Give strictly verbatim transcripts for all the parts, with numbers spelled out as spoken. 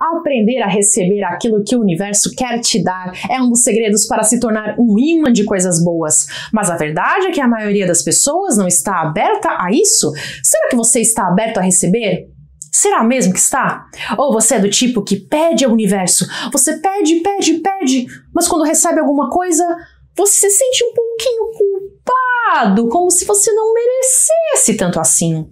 Aprender a receber aquilo que o universo quer te dar é um dos segredos para se tornar um imã de coisas boas. Mas a verdade é que a maioria das pessoas não está aberta a isso. Será que você está aberto a receber? Será mesmo que está? Ou você é do tipo que pede ao universo? Você pede, pede, pede, mas quando recebe alguma coisa, você se sente um pouquinho culpado, como se você não merecesse tanto assim.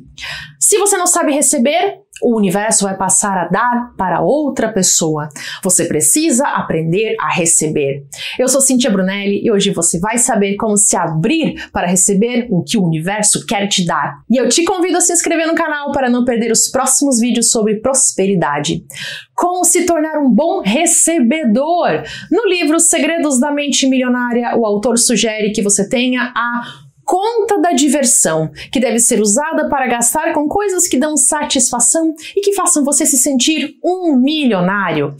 Se você não sabe receber, o universo vai passar a dar para outra pessoa. Você precisa aprender a receber. Eu sou Cintia Brunelli e hoje você vai saber como se abrir para receber o que o universo quer te dar. E eu te convido a se inscrever no canal para não perder os próximos vídeos sobre prosperidade. Como se tornar um bom recebedor. No livro Segredos da Mente Milionária, o autor sugere que você tenha a conta da diversão, que deve ser usada para gastar com coisas que dão satisfação e que façam você se sentir um milionário.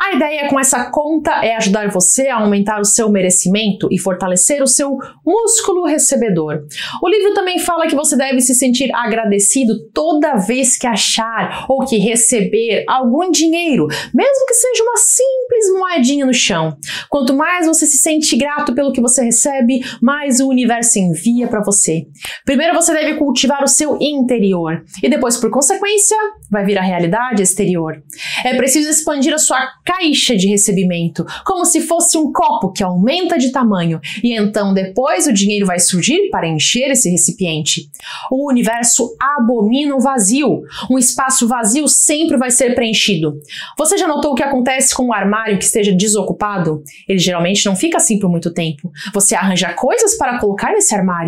A ideia com essa conta é ajudar você a aumentar o seu merecimento e fortalecer o seu músculo recebedor. O livro também fala que você deve se sentir agradecido toda vez que achar ou que receber algum dinheiro, mesmo que seja uma simples moedinha no chão. Quanto mais você se sente grato pelo que você recebe, mais o universo envia para você. Primeiro você deve cultivar o seu interior e depois, por consequência, vai vir a realidade exterior. É preciso expandir a sua caixa de recebimento, como se fosse um copo que aumenta de tamanho, e então depois o dinheiro vai surgir para encher esse recipiente. O universo abomina o vazio. Um espaço vazio sempre vai ser preenchido. Você já notou o que acontece com um armário que esteja desocupado? Ele geralmente não fica assim por muito tempo. Você arranja coisas para colocar nesse armário.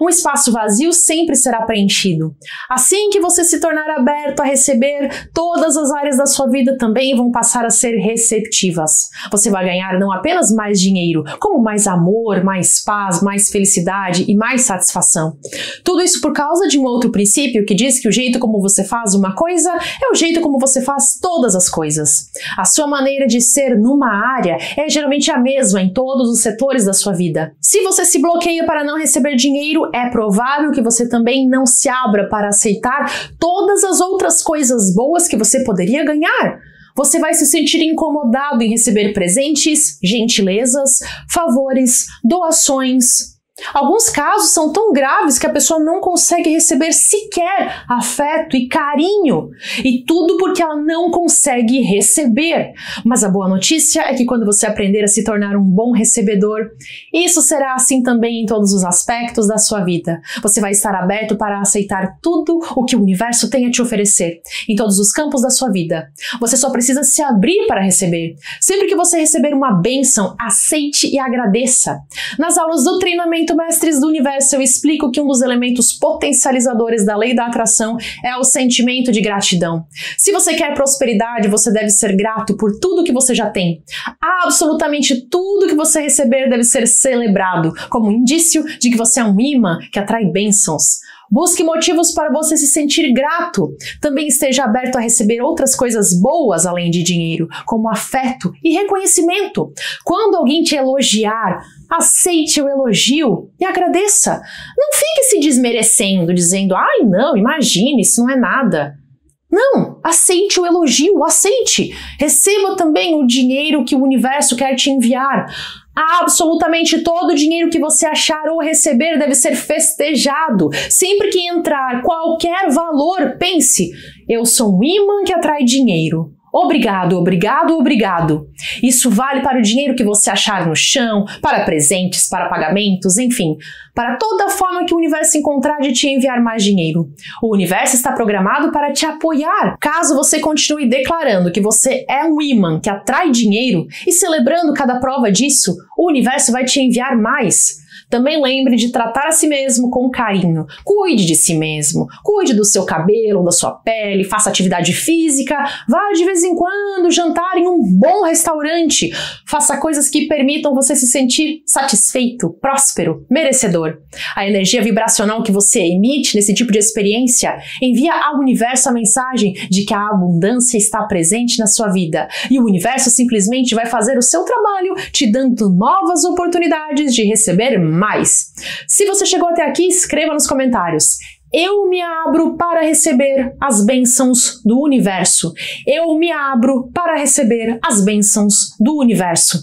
Um espaço vazio sempre será preenchido. Assim que você se tornar aberto a receber, todas as áreas da sua vida também vão passar a ser receptivas. Você vai ganhar não apenas mais dinheiro, como mais amor, mais paz, mais felicidade e mais satisfação. Tudo isso por causa de um outro princípio que diz que o jeito como você faz uma coisa é o jeito como você faz todas as coisas. A sua maneira de ser numa área é geralmente a mesma em todos os setores da sua vida. Se você se bloqueia para não receber dinheiro, é provável que você também não se abra para aceitar todas as outras coisas boas que você poderia ganhar. Você vai se sentir incomodado em receber presentes, gentilezas, favores, doações. Alguns casos são tão graves que a pessoa não consegue receber sequer afeto e carinho. E tudo porque ela não consegue receber. Mas a boa notícia é que quando você aprender a se tornar um bom recebedor, isso será assim também em todos os aspectos da sua vida. Você vai estar aberto para aceitar tudo o que o universo tem a te oferecer, em todos os campos da sua vida. Você só precisa se abrir para receber. Sempre que você receber uma bênção, aceite e agradeça. Nas aulas do treinamento Mestres do Universo, eu explico que um dos elementos potencializadores da lei da atração é o sentimento de gratidão. Se você quer prosperidade, você deve ser grato por tudo que você já tem. Absolutamente tudo que você receber deve ser celebrado, como um indício de que você é um imã que atrai bênçãos. Busque motivos para você se sentir grato. Também esteja aberto a receber outras coisas boas além de dinheiro, como afeto e reconhecimento. Quando alguém te elogiar, aceite o elogio e agradeça. Não fique se desmerecendo, dizendo, ai não, imagine, isso não é nada. Não, aceite o elogio, aceite. Receba também o dinheiro que o universo quer te enviar. Absolutamente todo o dinheiro que você achar ou receber deve ser festejado. Sempre que entrar qualquer valor, pense, eu sou um imã que atrai dinheiro. Obrigado, obrigado, obrigado. Isso vale para o dinheiro que você achar no chão, para presentes, para pagamentos, enfim, para toda forma que o universo encontrar de te enviar mais dinheiro. O universo está programado para te apoiar, caso você continue declarando que você é um imã que atrai dinheiro e celebrando cada prova disso, o universo vai te enviar mais. Também lembre de tratar a si mesmo com carinho. Cuide de si mesmo. Cuide do seu cabelo, da sua pele, faça atividade física, vá de vez em quando jantar em um bom restaurante. Faça coisas que permitam você se sentir satisfeito, próspero, merecedor. A energia vibracional que você emite nesse tipo de experiência envia ao universo a mensagem de que a abundância está presente na sua vida. E o universo simplesmente vai fazer o seu trabalho, te dando novas oportunidades de receber mais. Mais. Se você chegou até aqui, escreva nos comentários. Eu me abro para receber as bênçãos do universo. Eu me abro para receber as bênçãos do universo.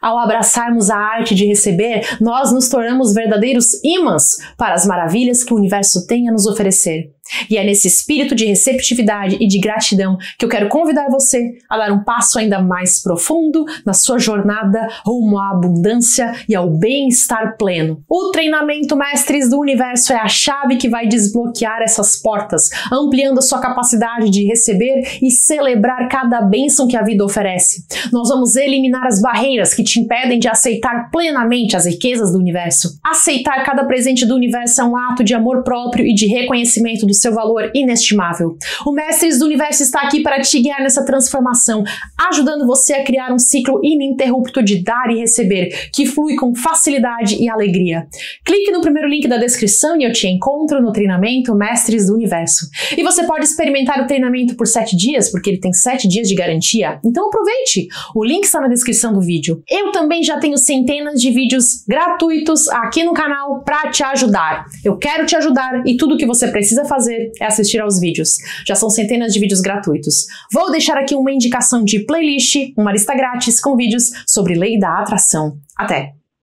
Ao abraçarmos a arte de receber, nós nos tornamos verdadeiros ímãs para as maravilhas que o universo tem a nos oferecer. E é nesse espírito de receptividade e de gratidão que eu quero convidar você a dar um passo ainda mais profundo na sua jornada rumo à abundância e ao bem-estar pleno. O treinamento Mestres do Universo é a chave que vai desbloquear essas portas, ampliando a sua capacidade de receber e celebrar cada bênção que a vida oferece. Nós vamos eliminar as barreiras que te impedem de aceitar plenamente as riquezas do universo. Aceitar cada presente do universo é um ato de amor próprio e de reconhecimento do seu valor inestimável. O Mestres do Universo está aqui para te guiar nessa transformação, ajudando você a criar um ciclo ininterrupto de dar e receber, que flui com facilidade e alegria. Clique no primeiro link da descrição e eu te encontro no treinamento Mestres do Universo. E você pode experimentar o treinamento por sete dias, porque ele tem sete dias de garantia. Então aproveite! O link está na descrição do vídeo. Eu também já tenho centenas de vídeos gratuitos aqui no canal para te ajudar. Eu quero te ajudar e tudo que você precisa fazer é assistir aos vídeos. Já são centenas de vídeos gratuitos. Vou deixar aqui uma indicação de playlist, uma lista grátis com vídeos sobre Lei da Atração. Até!